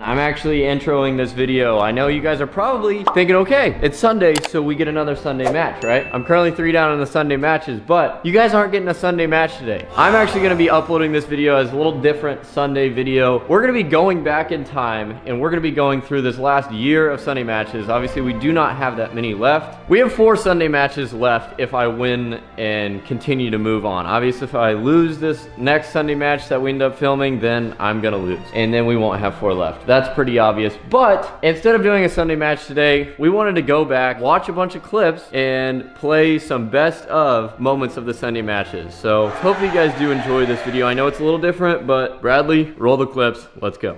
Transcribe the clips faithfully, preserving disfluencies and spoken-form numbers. I'm actually introing this video. I know you guys are probably thinking, okay, it's Sunday, so we get another Sunday match, right? I'm currently three down in the Sunday matches, but you guys aren't getting a Sunday match today. I'm actually gonna be uploading this video as a little different Sunday video. We're gonna be going back in time, and we're gonna be going through this last year of Sunday matches. Obviously, we do not have that many left. We have four Sunday matches left if I win and continue to move on. Obviously, if I lose this next Sunday match that we end up filming, then I'm gonna lose, and then we won't have four left. That's pretty obvious, but instead of doing a Sunday match today, we wanted to go back, watch a bunch of clips, and play some best of moments of the Sunday matches. So hopefully you guys do enjoy this video. I know it's a little different, but Bradley, roll the clips. Let's go.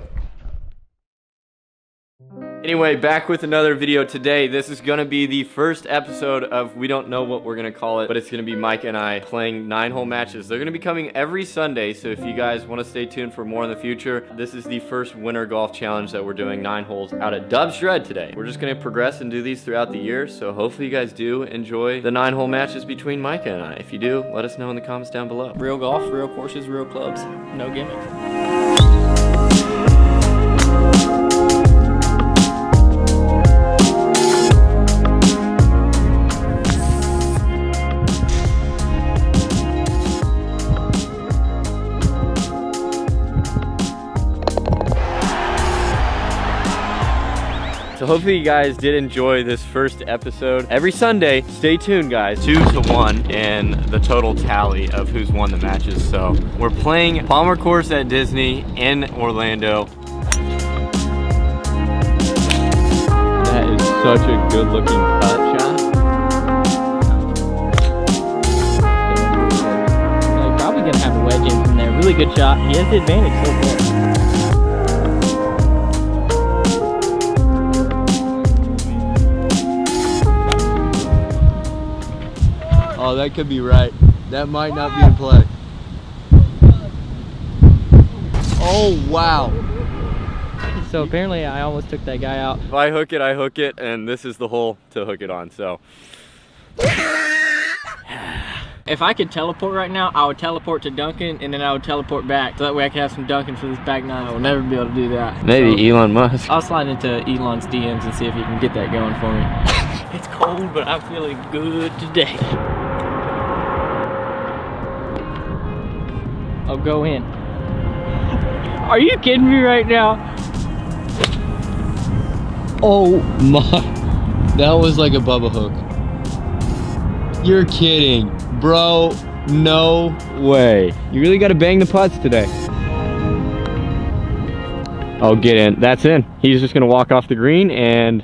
Anyway, back with another video today. This is gonna be the first episode of, we don't know what we're gonna call it, but it's gonna be Mike and I playing nine hole matches. They're gonna be coming every Sunday, so if you guys wanna stay tuned for more in the future, this is the first winter golf challenge that we're doing nine holes out at Dove Shred today. We're just gonna progress and do these throughout the year, so hopefully you guys do enjoy the nine hole matches between Mike and I. If you do, let us know in the comments down below. Real golf, real courses, real clubs, no gimmicks. Hopefully you guys did enjoy this first episode. Every Sunday, stay tuned guys. Two to one in the total tally of who's won the matches. So we're playing Palmer Course at Disney in Orlando. That is such a good looking cut. They're probably gonna have a wedge in from there. Really good shot. He has the advantage so far. Oh, that could be right. That might not be in play. Oh, wow. So apparently I almost took that guy out. If I hook it, I hook it, and this is the hole to hook it on, so. If I could teleport right now, I would teleport to Duncan, and then I would teleport back. So that way I could have some Duncan for this back nine. I will never be able to do that. Maybe so, Elon Musk. I'll slide into Elon's D Ms and see if he can get that going for me. It's cold, but I'm feeling good today. I'll go in. Are you kidding me right now? Oh my. That was like a Bubba hook. You're kidding. Bro, no way. You really got to bang the putts today. Oh, get in. That's in. He's just going to walk off the green and...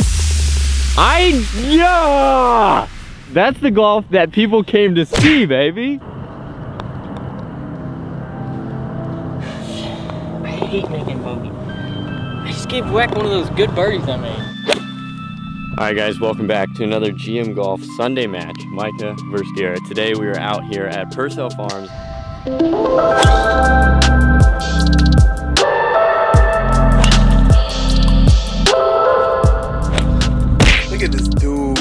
I... Yeah! That's the golf that people came to see, baby. I hate making bogey. I just gave Weck one of those good birdies I made. Alright guys, welcome back to another G M Golf Sunday match. Micah versus Garrett. Today we are out here at Purcell Farms. Look at this dude.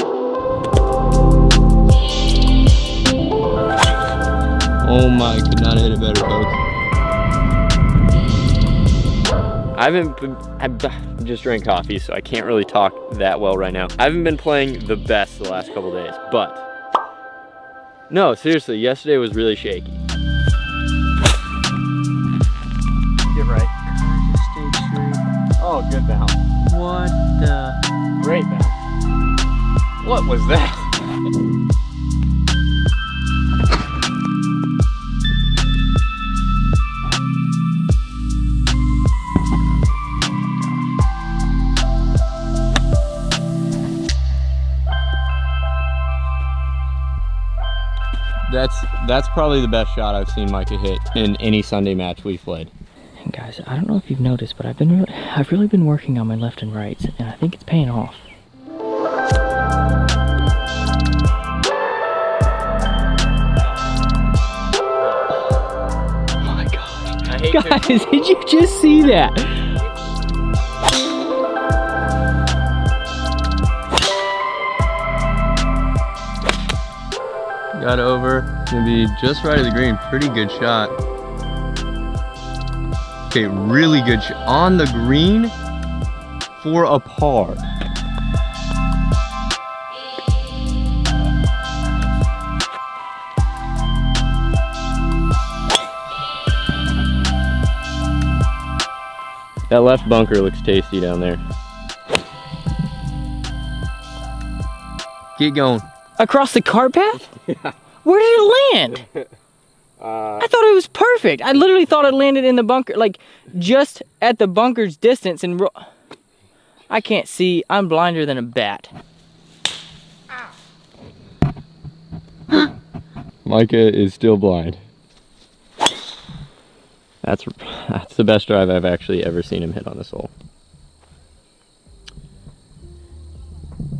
Oh my, could not hit a better bogey. I haven't been, I've just drank coffee, so I can't really talk that well right now. I haven't been playing the best the last couple days, but no, seriously, yesterday was really shaky. Get right. Stay true. Oh, good bounce. What the? Great bounce. What was that? That's that's probably the best shot I've seen Micah hit in any Sunday match we've played. And guys, I don't know if you've noticed, but I've been really, I've really been working on my left and rights, and I think it's paying off. Oh my god! I hate guys, you. Did you just see that? Got over, it's gonna be just right of the green. Pretty good shot. Okay, really good shot. On the green, for a par. That left bunker looks tasty down there. Get going. Across the car path? Yeah. Where did it land? uh, I thought it was perfect. I literally thought it landed in the bunker, like just at the bunker's distance. And I can't see. I'm blinder than a bat. Micah is still blind. That's, that's the best drive I've actually ever seen him hit on this hole.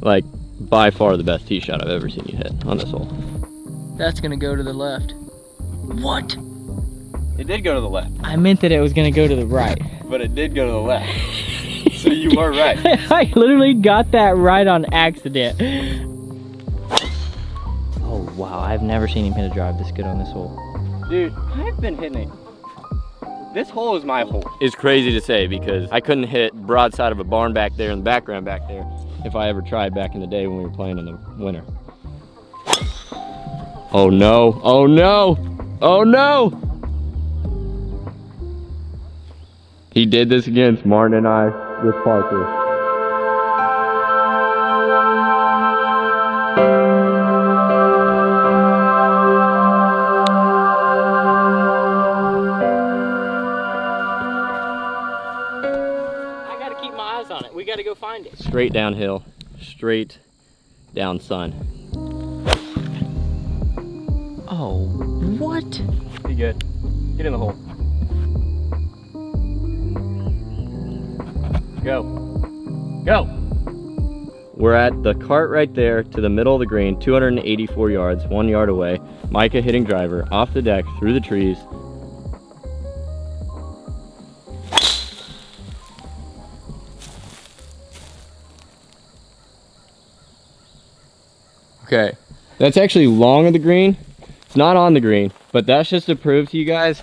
Like, by far the best tee shot I've ever seen you hit on this hole. That's gonna go to the left. What? It did go to the left. I meant that it was gonna go to the right. But it did go to the left. So you were right. I literally got that right on accident. Oh wow, I've never seen him hit a drive this good on this hole. Dude, I've been hitting it. This hole is my hole. It's crazy to say because I couldn't hit broadside of a barn back there in the background back there if I ever tried back in the day when we were playing in the winter. Oh no, oh no, oh no! He did this against Martin and I with Parker. Straight downhill, straight down sun. Oh, what? Be good. Get in the hole. Go. Go! We're at the cart right there to the middle of the green, two hundred eighty-four yards, one yard away. Micah hitting driver off the deck, through the trees. Okay, that's actually long of the green. It's not on the green, but that's just to prove to you guys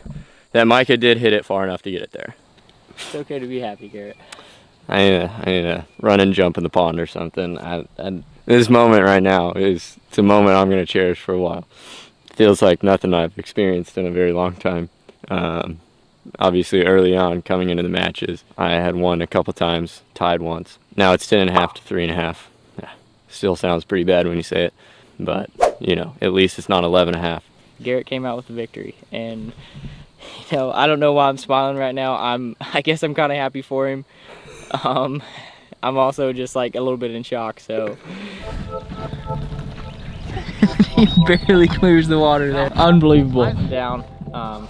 that Micah did hit it far enough to get it there. It's okay to be happy, Garrett. I need to, I need to run and jump in the pond or something. I, I, this moment right now is it's a moment I'm going to cherish for a while. Feels like nothing I've experienced in a very long time. Um, obviously, early on coming into the matches, I had won a couple times, tied once. Now it's ten and a half to three and a half. Still sounds pretty bad when you say it, but you know, at least it's not eleven and a half. Garrett came out with the victory, and you know, I don't know why I'm smiling right now. I'm, I guess I'm kind of happy for him. Um, I'm also just like a little bit in shock. So he barely clears the water there. Unbelievable. I'm down. Um,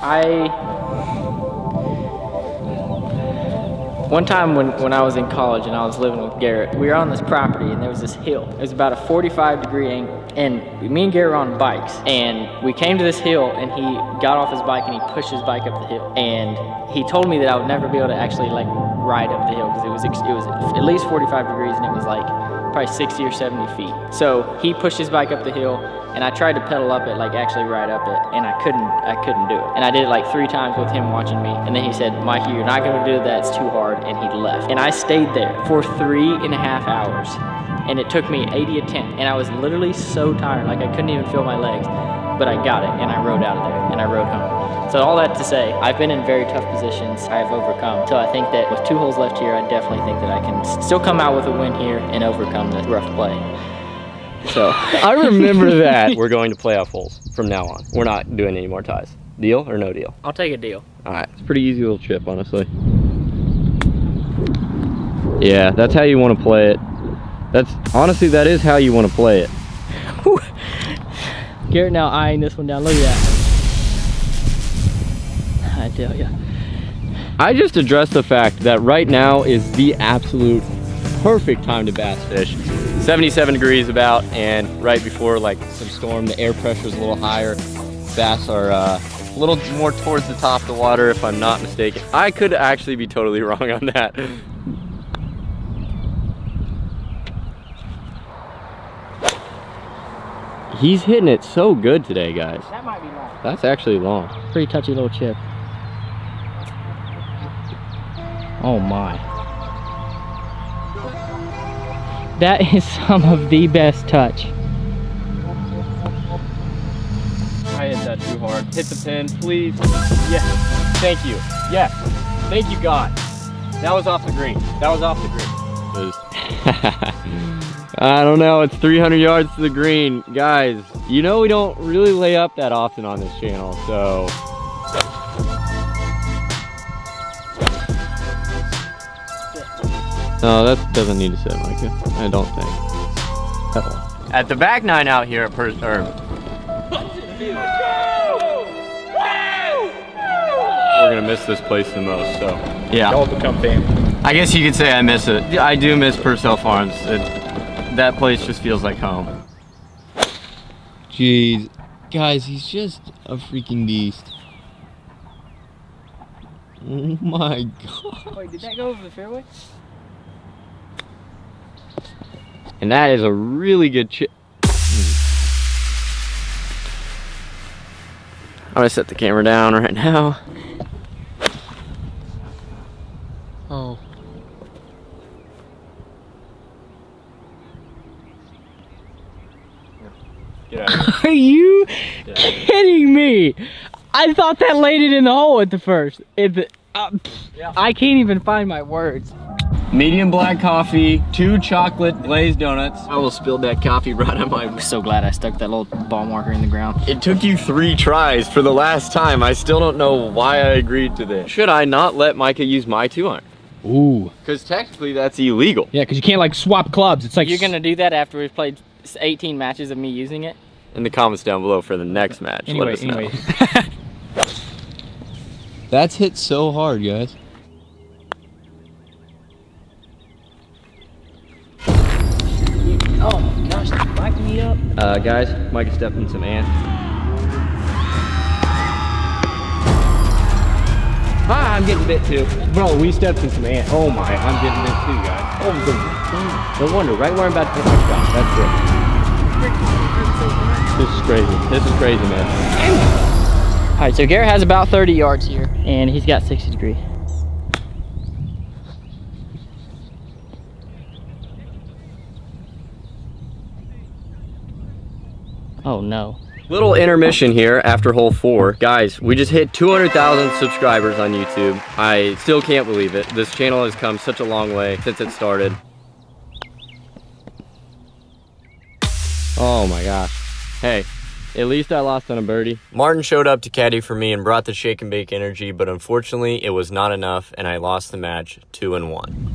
I. One time when, when I was in college and I was living with Garrett, we were on this property and there was this hill. It was about a forty-five degree angle. And me and Garrett were on bikes. And we came to this hill and he got off his bike and he pushed his bike up the hill. And he told me that I would never be able to actually like ride up the hill because it was, it was at least forty-five degrees and it was like probably sixty or seventy feet. So he pushed his bike up the hill and I tried to pedal up it, like actually ride up it, and I couldn't, I couldn't do it. And I did it like three times with him watching me. And then he said, Mikey, you're not gonna do that, it's too hard, and he left. And I stayed there for three and a half hours. And it took me eighty attempts. And I was literally so tired, like I couldn't even feel my legs, but I got it and I rode out of there and I rode home. So all that to say, I've been in very tough positions I've overcome. So I think that with two holes left here, I definitely think that I can still come out with a win here and overcome the rough play. So I remember that. We're going to playoff holes from now on. We're not doing any more ties. Deal or no deal? I'll take a deal. All right, it's a pretty easy little chip, honestly. Yeah, that's how you want to play it. That's honestly, that is how you want to play it. Garrett now eyeing this one down. Look at that. I tell ya. I just addressed the fact that right now is the absolute perfect time to bass fish. seventy-seven degrees about, and right before like some storm, the air pressure is a little higher. Bass are uh, a little more towards the top of the water, if I'm not mistaken. I could actually be totally wrong on that. He's hitting it so good today, guys. That might be long. That's actually long. Pretty touchy little chip. Oh my. That is some of the best touch. I hit that too hard. Hit the pin, please. Yes. Thank you. Yes. Thank you, God. That was off the green. That was off the green. I don't know. It's three hundred yards to the green. Guys, you know we don't really lay up that often on this channel, so... No, that doesn't need to sit, Micah. I don't think. At the back nine out here at Purcell... We're gonna miss this place the most, so... Yeah. Y'all become famous. I guess you could say I miss it. I do miss Purcell Farms. It, that place just feels like home. Jeez. Guys, he's just a freaking beast. Oh my God. Wait, did that go over the fairway? And that is a really good chip. I'm gonna set the camera down right now. Oh. Get out. Are you kidding me? I thought that landed in the hole at the first. At the, uh, yeah. I can't even find my words. Medium black coffee, two chocolate glazed donuts. I will spill that coffee right on my... I'm so glad I stuck that little ball marker in the ground. It took you three tries for the last time. I still don't know why I agreed to this. Should I not let Micah use my two iron? Ooh. Because technically that's illegal. Yeah, because you can't like swap clubs. It's like... You're going to do that after we've played eighteen matches of me using it? In the comments down below for the next match. Anyway, let us anyway. know. That's hit so hard, guys. Oh my gosh, mic me up. Uh, guys, Mike stepped in some ants. Ah, I'm getting bit too. Bro, we stepped in some ants. Oh my, I'm getting bit too, guys. Oh, no wonder, right where I'm about to hit my shot. That's it. This is crazy. This is crazy, man. All right, so Garrett has about thirty yards here, and he's got sixty degree. Oh no. Little intermission here after hole four. Guys, we just hit two hundred thousand subscribers on YouTube. I still can't believe it. This channel has come such a long way since it started. Oh my gosh. Hey, at least I lost on a birdie. Martin showed up to caddy for me and brought the shake and bake energy, but unfortunately it was not enough and I lost the match two and one.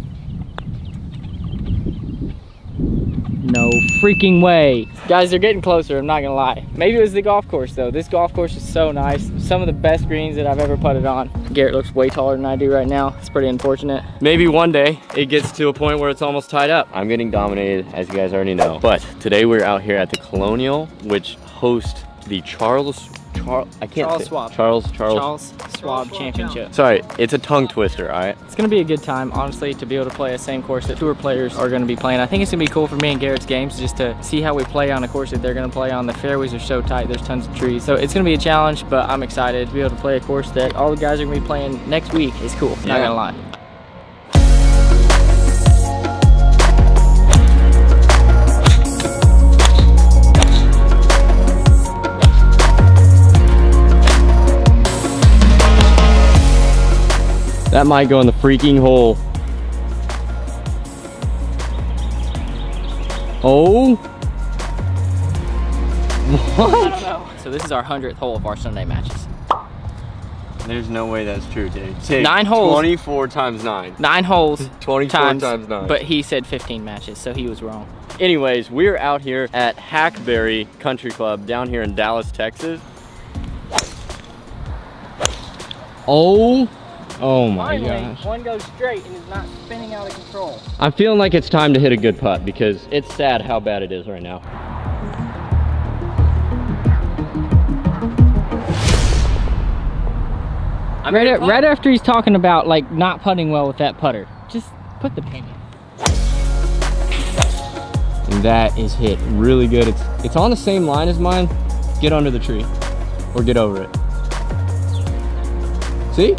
No freaking way. Guys, they're getting closer, I'm not gonna lie. Maybe it was the golf course though. This golf course is so nice. Some of the best greens that I've ever putted on. Garrett looks way taller than I do right now. It's pretty unfortunate. Maybe one day it gets to a point where it's almost tied up. I'm getting dominated, as you guys already know. But today we're out here at the Colonial, which hosts the Charles, Char I can't Charles Schwab. Charles, Charles. Charles Schwab Championship. Sorry, it's a tongue twister, all right? It's gonna be a good time, honestly, to be able to play a same course that tour players are gonna be playing. I think it's gonna be cool for me and Garrett's games just to see how we play on a course that they're gonna play on. The fairways are so tight, there's tons of trees. So it's gonna be a challenge, but I'm excited to be able to play a course that all the guys are gonna be playing next week. It's cool, yeah. Not gonna lie. That might go in the freaking hole. Oh. What? So this is our hundredth hole of our Sunday matches. There's no way that's true, dude. Take nine holes. twenty-four times nine. Nine holes. twenty-four times, times nine. But he said fifteen matches, so he was wrong. Anyways, we're out here at Hackberry Country Club down here in Dallas, Texas. Oh. Oh my gosh. One goes straight and is not spinning out of control. I'm feeling like it's time to hit a good putt because it's sad how bad it is right now. I'm right, at, right after he's talking about like not putting well with that putter, just put the pin in. And that is hit really good. It's, it's on the same line as mine. Get under the tree or get over it. See?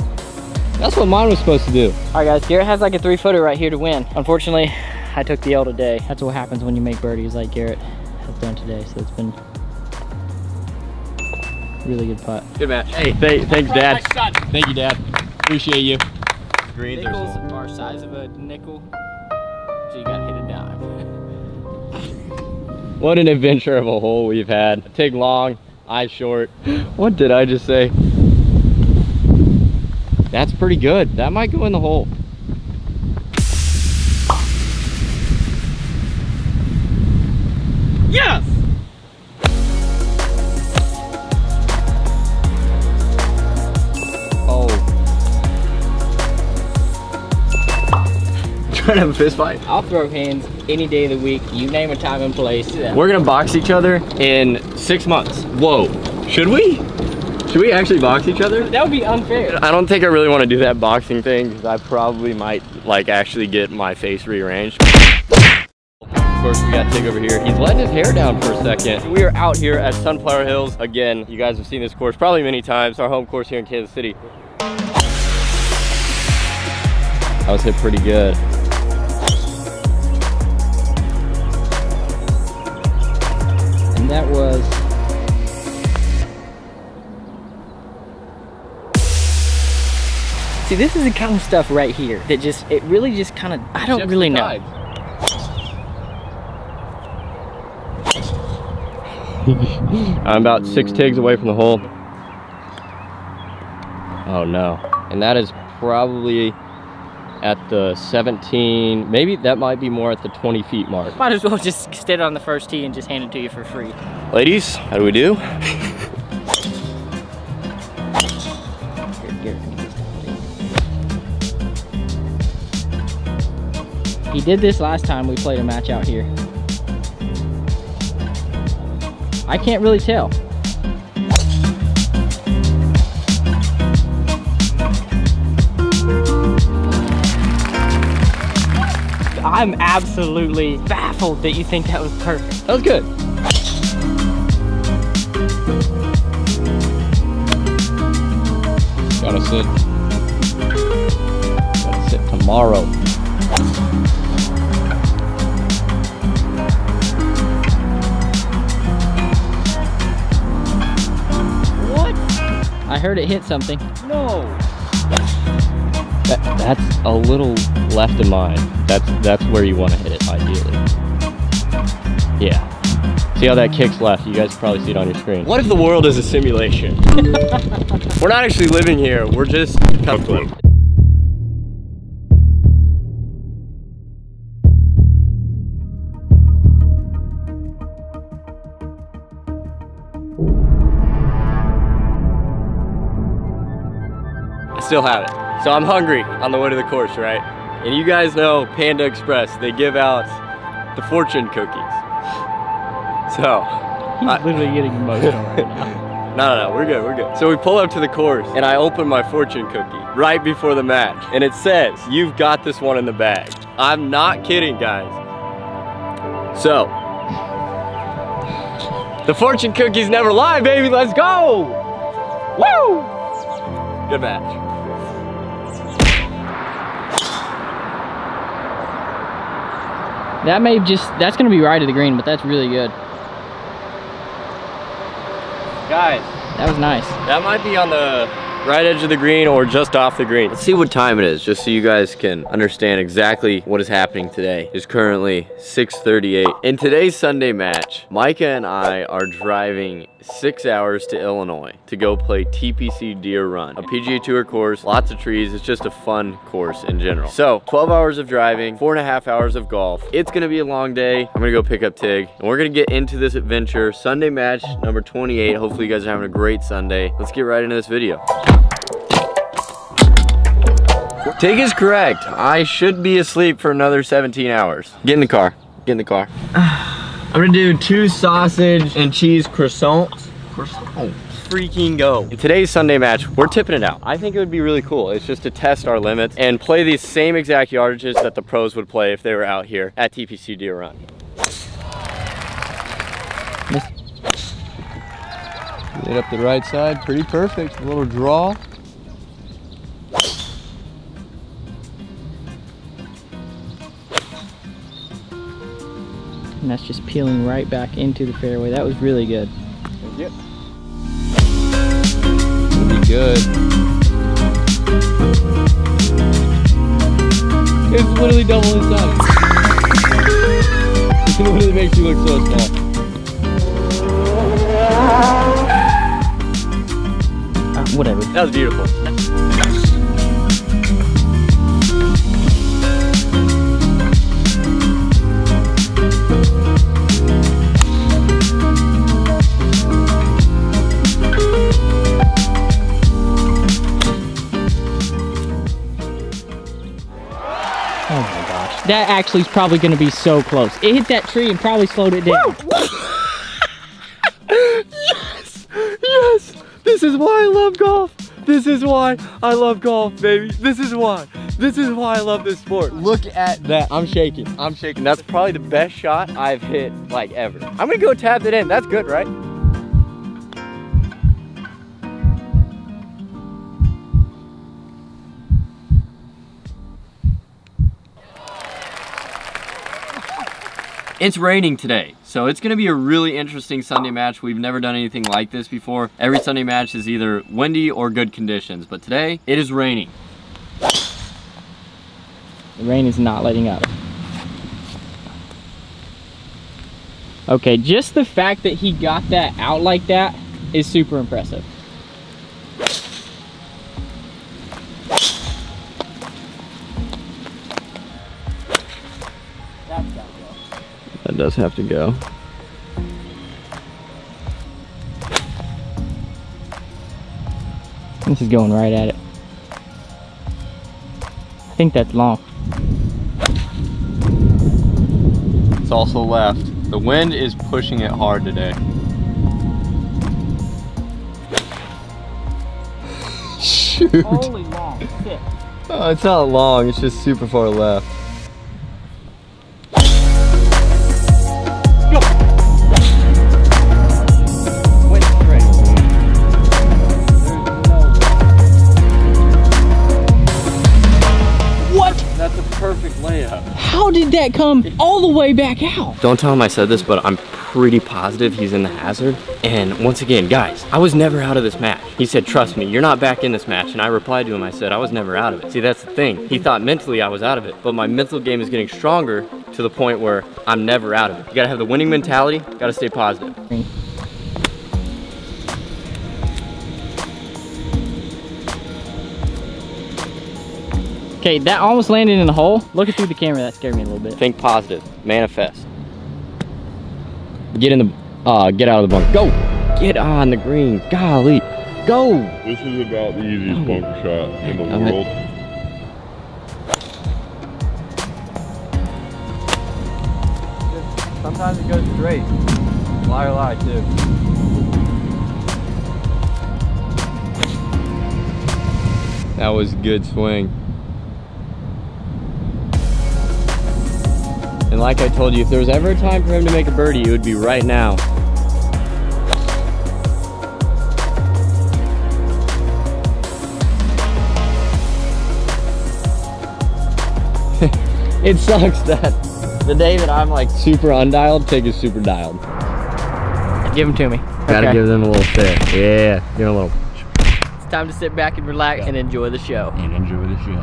That's what mine was supposed to do. All right, guys, Garrett has like a three footer right here to win. Unfortunately, I took the L today. That's what happens when you make birdies like Garrett has done today. So it's been really good putt. Good match. Hey, th thanks, Dad. Thank you, Dad. Appreciate you. Green. Nickels are size of a nickel, so you got hit a dime. What an adventure of a hole we've had. Take long, eye short. What did I just say? That's pretty good. That might go in the hole. Yes! Oh. Trying to have a fist fight? I'll throw hands any day of the week. You name a time and place. Yeah. We're gonna box each other in six months. Whoa. Should we? Should we actually box each other? That would be unfair. I don't think I really want to do that boxing thing because I probably might like actually get my face rearranged. Of course, we got Tig over here. He's letting his hair down for a second. We are out here at Sunflower Hills. Again, you guys have seen this course probably many times. Our home course here in Kansas City. I was hit pretty good. And that was... See, this is the kind of stuff right here that just, it really just kind of, I don't really know. I'm about six tigs away from the hole. Oh no. And that is probably at the seventeen, maybe that might be more at the twenty feet mark. Might as well just sit on the first tee and just hand it to you for free. Ladies, how do we do? He did this last time we played a match out here. I can't really tell. I'm absolutely baffled that you think that was perfect. That was good. Gotta sit. Gotta sit tomorrow. I heard it hit something. No. That, that's a little left of mine. That's that's where you want to hit it, ideally. Yeah. See how that kicks left? You guys probably see it on your screen. What if the world is a simulation? We're not actually living here. We're just comfortable. Still have it. So I'm hungry on the way to the course, right? And you guys know Panda Express, they give out the fortune cookies. So he's I, literally getting emotional right now. No, no, no, we're good, we're good. So we pull up to the course and I open my fortune cookie right before the match. And it says, you've got this one in the bag. I'm not kidding, guys. So the fortune cookies never lie, baby. Let's go. Woo! Good match. That may just, that's gonna be right of the green, but that's really good. Guys. That was nice. That might be on the right edge of the green or just off the green. Let's see what time it is, just so you guys can understand exactly what is happening today. It's currently six thirty-eight. In today's Sunday match, Micah and I are driving six hours to Illinois to go play T P C Deer Run, a P G A Tour course, lots of trees. It's just a fun course in general. So twelve hours of driving, four and a half hours of golf. It's gonna be a long day. I'm gonna go pick up Tig and we're gonna get into this adventure. Sunday match number twenty-eight. Hopefully you guys are having a great Sunday. Let's get right into this video. Tig is correct. I should be asleep for another seventeen hours. Get in the car, get in the car. I'm gonna do two sausage and cheese croissants. Croissant. Freaking go. In today's Sunday match, we're tipping it out. I think it would be really cool. It's just to test our limits and play these same exact yardages that the pros would play if they were out here at T P C Deer Run. Hit up the right side, pretty perfect. A little draw. and that's just peeling right back into the fairway. That was really good. Thank you. That'll be good. It's literally double his size. It literally makes you look so small. Uh, whatever. That was beautiful. Oh my gosh. That actually is probably going to be so close. It hit that tree and probably slowed it down. Yes! Yes! This is why I love golf. This is why I love golf, baby. This is why. This is why I love this sport. Look at that. I'm shaking. I'm shaking. That's probably the best shot I've hit, like, ever. I'm going to go tap it in. That's good, right? It's raining today, so it's gonna be a really interesting Sunday match. We've never done anything like this before. Every Sunday match is either windy or good conditions, but today it is raining. The rain is not letting up. Okay, just the fact that he got that out like that is super impressive. That does have to go. This is going right at it. I think that's long. It's also left. The wind is pushing it hard today. Shoot. Holy long. Shit. Oh, it's not long. It's just super far left. How did that come all the way back out? Don't tell him I said this, but I'm pretty positive he's in the hazard. And once again, guys, I was never out of this match. He said, trust me, you're not back in this match. And I replied to him, I said, I was never out of it. See, that's the thing. He thought mentally I was out of it, but my mental game is getting stronger to the point where I'm never out of it. You gotta have the winning mentality, gotta stay positive. Okay, that almost landed in the hole. Looking through the camera, that scared me a little bit. Think positive, manifest. Get in the, uh, get out of the bunker. Go, get on the green, golly, go. This is about the easiest oh. bunker shot in the Damn world. It. Sometimes it goes straight. Lie or lie too. That was a good swing. And like I told you, if there was ever a time for him to make a birdie, it would be right now. It sucks that the day that I'm like super undialed, Tig is super dialed. Give him to me. Gotta okay. give them a little fit. Yeah, give them a little. It's time to sit back and relax yeah. and enjoy the show. And enjoy the show.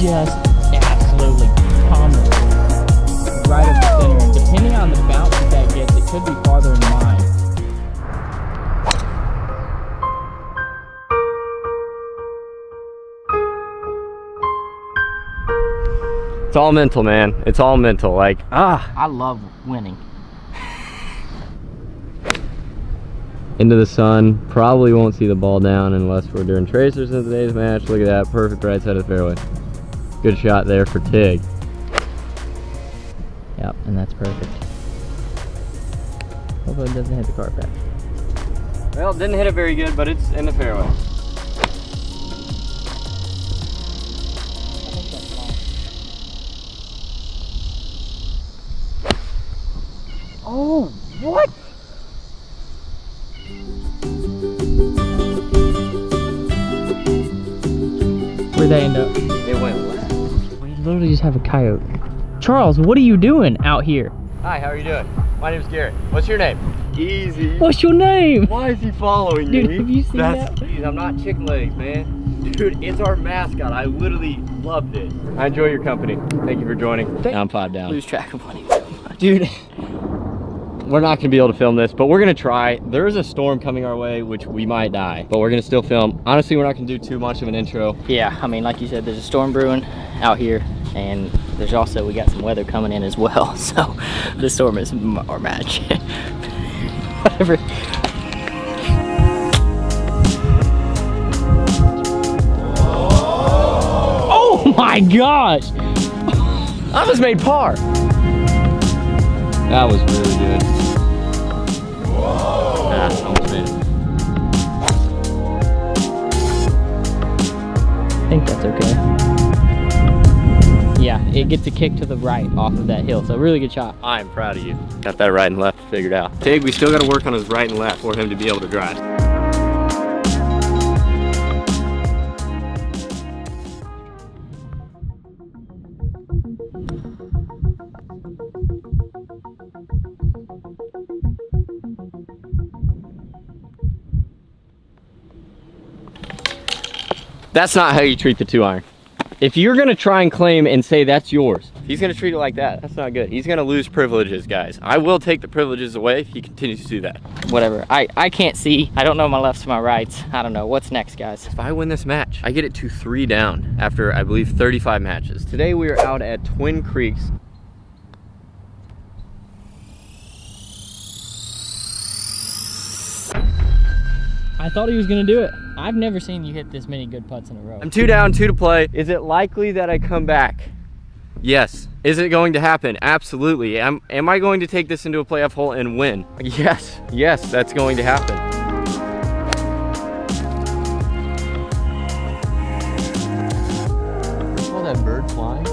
Just absolutely common. Right up the center. And depending on the bounce that that gets, it could be farther in line. It's all mental, man. It's all mental. Like, ah. I love winning. Into the sun. Probably won't see the ball down unless we're doing tracers in today's match. Look at that. Perfect right side of the fairway. Good shot there for Tig. Yep, and that's perfect. Although it doesn't hit the cart back. Well, it didn't hit it very good, but it's in the fairway. Oh, what? Where'd they end up? They went left. literally just have a coyote. Charles, what are you doing out here? Hi, how are you doing? My name's Garrett. What's your name? Easy. What's your name? Why is he following you? Dude, have you seen That's, that? Dude, I'm not chicken legs, man. Dude, it's our mascot. I literally loved it. I enjoy your company. Thank you for joining. Thank I'm five down. Lose track of money. Dude. We're not gonna be able to film this, but we're gonna try. There's a storm coming our way, which we might die, but we're gonna still film. Honestly, we're not gonna do too much of an intro. Yeah, I mean, like you said, there's a storm brewing out here, and there's also, we got some weather coming in as well, so the storm is our match. Whatever. Oh my gosh! I was made par. That was really good. Whoa. Ah, almost made it. I think that's okay. Yeah, it gets a kick to the right off of that hill, so really good shot. I'm proud of you. Got that right and left figured out. Tig, we still got to work on his right and left for him to be able to drive. That's not how you treat the two iron. If you're gonna try and claim and say that's yours, he's gonna treat it like that. That's not good. He's gonna lose privileges, guys. I will take the privileges away if he continues to do that. Whatever, I, I can't see. I don't know my lefts, my rights. I don't know, what's next, guys? If I win this match, I get it to three down after, I believe, thirty-five matches. Today we are out at Twin Creeks. I thought he was gonna do it. I've never seen you hit this many good putts in a row. I'm two down, two to play. Is it likely that I come back? Yes. Is it going to happen? Absolutely. Am, am I going to take this into a playoff hole and win? Yes. Yes, that's going to happen. All that bird flying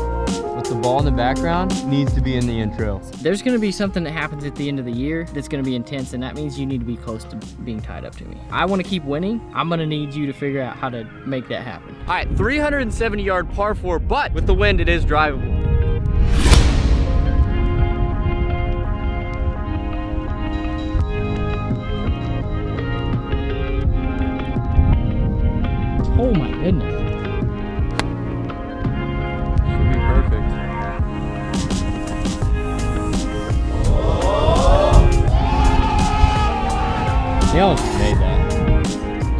with the ball in the background needs to be in the intro. There's going to be something that happens at the end of the year that's going to be intense, and that means you need to be close to being tied up to me. I want to keep winning. I'm going to need you to figure out how to make that happen. All right, three hundred seventy yard par four, but with the wind, it is drivable. Oh my goodness. He almost made that. Almost made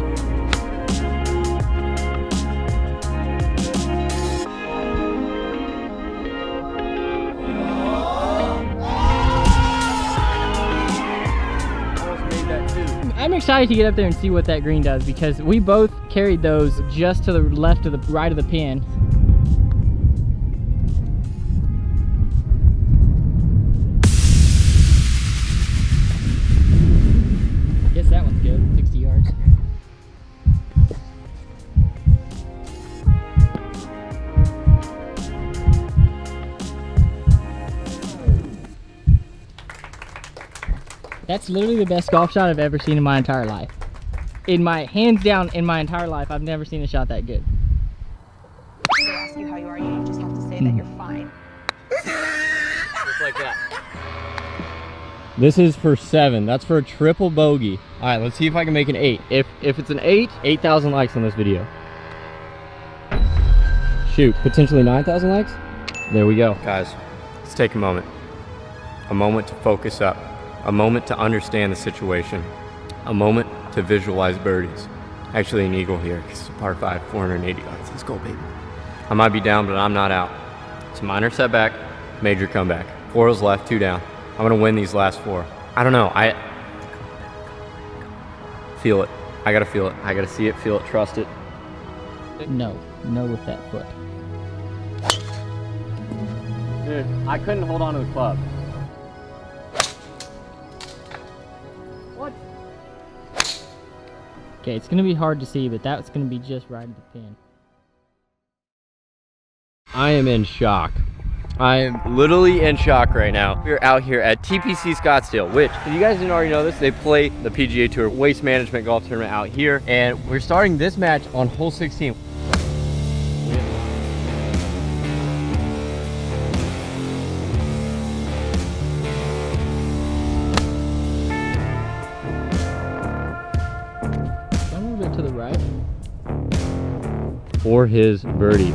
that too. I'm excited to get up there and see what that green does, because we both carried those just to the left of the right of the pin. That's literally the best golf shot I've ever seen in my entire life. In my, hands down, in my entire life, I've never seen a shot that good. If they ask you how you are, you just have to say that you're fine. Just like that. This is for seven. That's for a triple bogey. All right, let's see if I can make an eight. If, if it's an eight, eight thousand likes on this video. Shoot, potentially nine thousand likes? There we go. Guys, let's take a moment. A moment to focus up. A moment to understand the situation, a moment to visualize birdies. Actually an eagle here, because it's a par five, four hundred eighty yards. Let's go, baby. I might be down, but I'm not out. It's a minor setback, major comeback. Four holes left, two down. I'm gonna win these last four. I don't know, I feel it. I gotta feel it, I gotta see it, feel it, trust it. No, no with that foot. Dude, I couldn't hold on to the club. Okay, it's gonna be hard to see, but that's gonna be just right at the pin. I am in shock. I am literally in shock right now. We're out here at T P C Scottsdale, which, if you guys didn't already know this, they play the P G A Tour Waste Management Golf Tournament out here, and we're starting this match on hole sixteen. little bit to the right. For his birdie.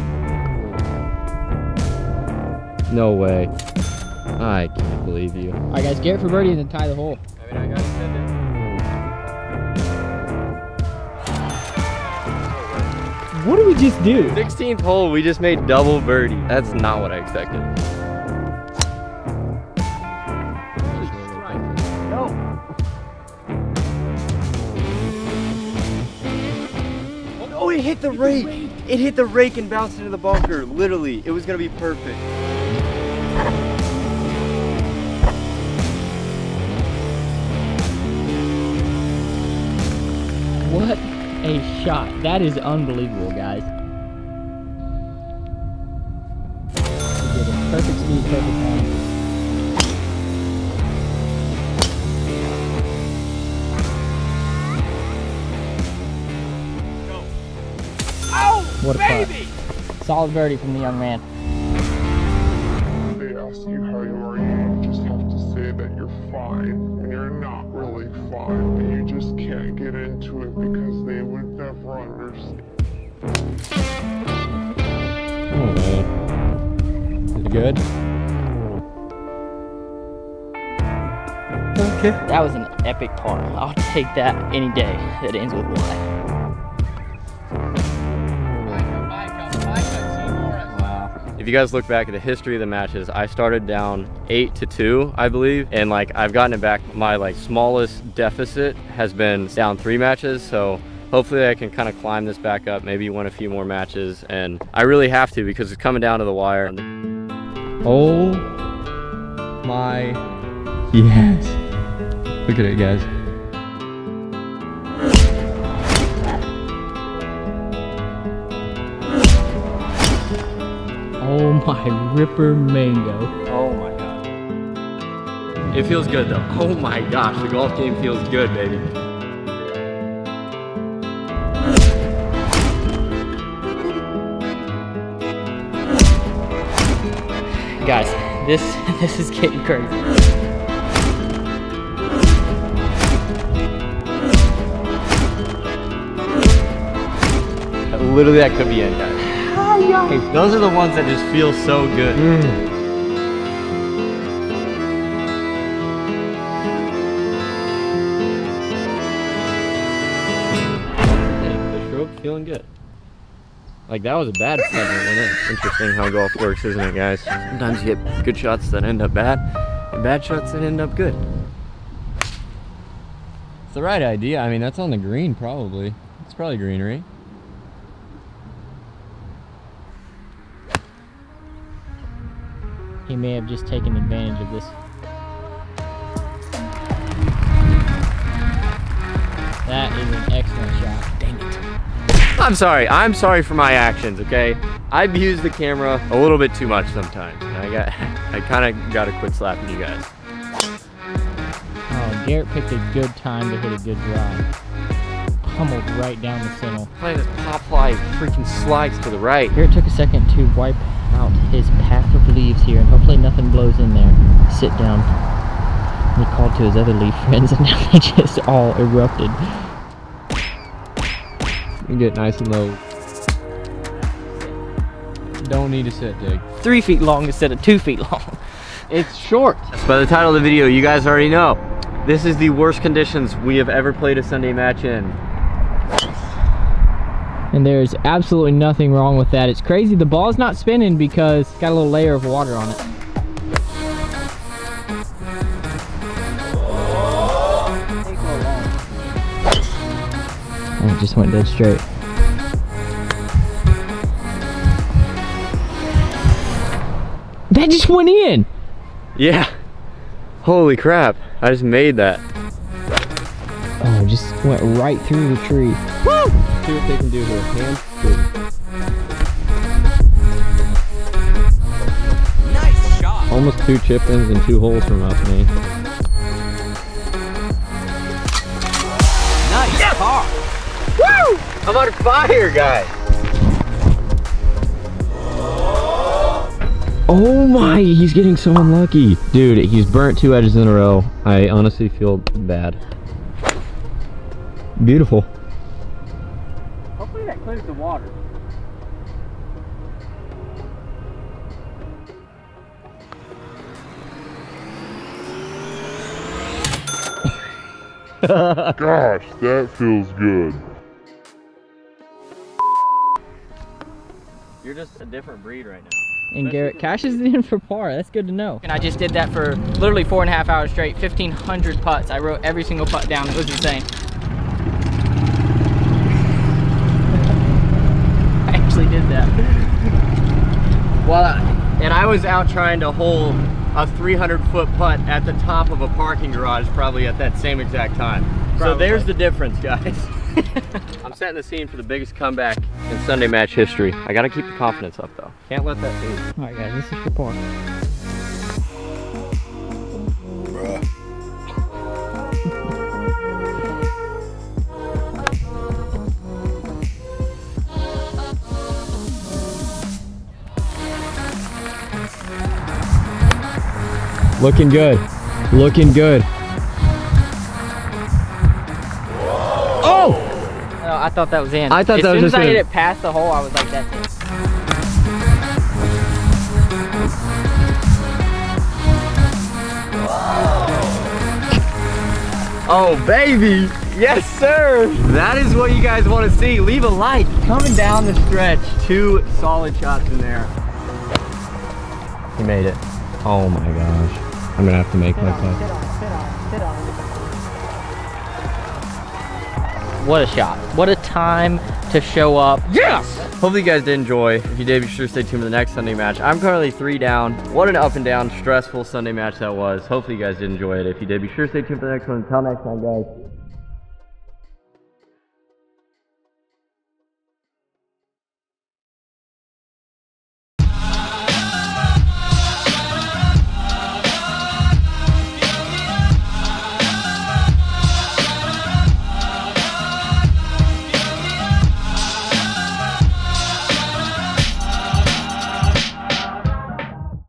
No way. I can't believe you. All right, guys, get it for birdie and then tie the hole. I mean, I got to send it. What did we just do? sixteenth hole, we just made double birdie. That's not what I expected. No. Oh, it hit the rake. It hit the rake and bounced into the bunker. Literally, it was gonna be perfect. What a shot. That is unbelievable, guys. He did a perfect speed, perfect angle. What a baby! Putt. Solid birdie from the young man. They ask you how you are, you just have to say that you're fine, when you're not really fine, but you just can't get into it because they would never understand. Oh, is it good? Okay. That was an epic par. I'll take that any day that ends with one. If you guys look back at the history of the matches, I started down eight to two, I believe. And like, I've gotten it back. My like smallest deficit has been down three matches. So hopefully I can kind of climb this back up, maybe win a few more matches. And I really have to because it's coming down to the wire. Oh my, yes. Look at it, guys. Oh my ripper mango. Oh my god. It feels good though. Oh my gosh, the golf game feels good, baby. Guys, this this is getting crazy. Literally that could be it, guys. Those are the ones that just feel so good. Mm. Hey, the stroke feeling good. Like that was a bad shot, wasn't it? Interesting how golf works, isn't it, guys? Sometimes you get good shots that end up bad, and bad shots that end up good. It's the right idea. I mean, that's on the green probably. It's probably green, right? He may have just taken advantage of this. That is an excellent shot. Dang it. I'm sorry. I'm sorry for my actions, okay? I abused the camera a little bit too much sometimes. And I got, I kind of got to quit slapping you guys. Oh, Garrett picked a good time to hit a good drive. Pummeled right down the center. Playing this pop fly freaking slides to the right. Garrett took a second to wipe out his pack of leaves here, and hopefully nothing blows in there. Sit down. We called to his other leaf friends, and now they just all erupted. You get nice and low. Don't need a set dig. Three feet long instead of two feet long. It's short. By the title of the video, you guys already know. This is the worst conditions we have ever played a Sunday match in. And there's absolutely nothing wrong with that. It's crazy, the ball's not spinning because it's got a little layer of water on it. And it just went dead straight. That just went in! Yeah. Holy crap, I just made that. Oh, it just went right through the tree. Woo! See what they can do here. Hand through. Nice shot. Almost two chip ins and two holes from up me. Nice yeah. Par. Woo! I'm on fire, guys. Oh my, he's getting so unlucky. Dude, he's burnt two edges in a row. I honestly feel bad. Beautiful. Look at that, clears the water. Gosh, that feels good. You're just a different breed right now. And Garrett cashes it in for par. That's good to know. And I just did that for literally four and a half hours straight, fifteen hundred putts. I wrote every single putt down. It was insane. I actually did that. Well, and I was out trying to hole a three hundred foot putt at the top of a parking garage probably at that same exact time. Probably. So there's the difference, guys. I'm setting the scene for the biggest comeback in Sunday match history. I gotta keep the confidence up though. Can't let that lose. Alright guys, this is for par. Looking good. Looking good. I thought that was in. I thought as that was just As soon as I hit it past the hole, I was like, that's it. Oh, baby. Yes, sir. That is what you guys want to see. Leave a like. Coming down the stretch, two solid shots in there. He made it. Oh, my gosh. I'm going to have to make sit my putt. Sit on, sit on, sit on. What a shot. What a time to show up. Yes! Hopefully you guys did enjoy. If you did, be sure to stay tuned for the next Sunday match. I'm currently three down. What an up and down, stressful Sunday match that was. Hopefully you guys did enjoy it. If you did, be sure to stay tuned for the next one. Until next time, guys.